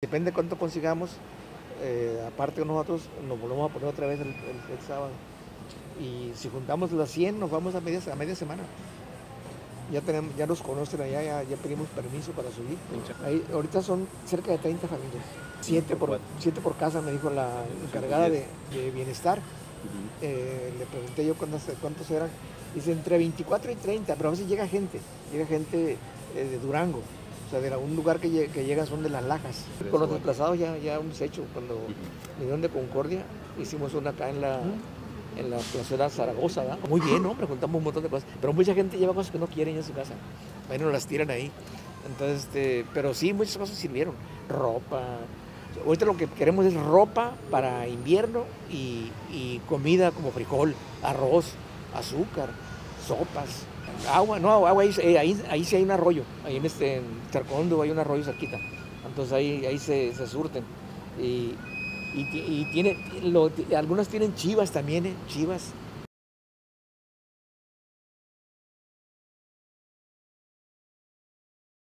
Depende de cuánto consigamos, aparte de nosotros, nos volvemos a poner otra vez el sábado. Y si juntamos las 100, nos vamos a media semana. Ya nos conocen allá, ya pedimos permiso para subir. Ahí, ahorita son cerca de 30 familias. 7 por casa, me dijo la encargada de Bienestar. Le pregunté yo cuántos eran. Dice entre 24 y 30, pero a veces llega gente de Durango. O sea, de un lugar que llega son de Las Lajas. Con los desplazados ya hemos hecho. Cuando vinieron de Concordia, hicimos una acá en la plazuela Zaragoza, ¿verdad? Muy bien, ¿no? Preguntamos un montón de cosas. Pero mucha gente lleva cosas que no quieren en su casa. Bueno, las tiran ahí. Entonces, pero sí, muchas cosas sirvieron. Ropa. Ahorita lo que queremos es ropa para invierno y comida como frijol, arroz, azúcar, sopas. Agua, no, agua, ahí sí hay un arroyo, ahí en Charco Hondo hay un arroyo cerquita, entonces ahí se surten. Y algunas tienen chivas también, chivas.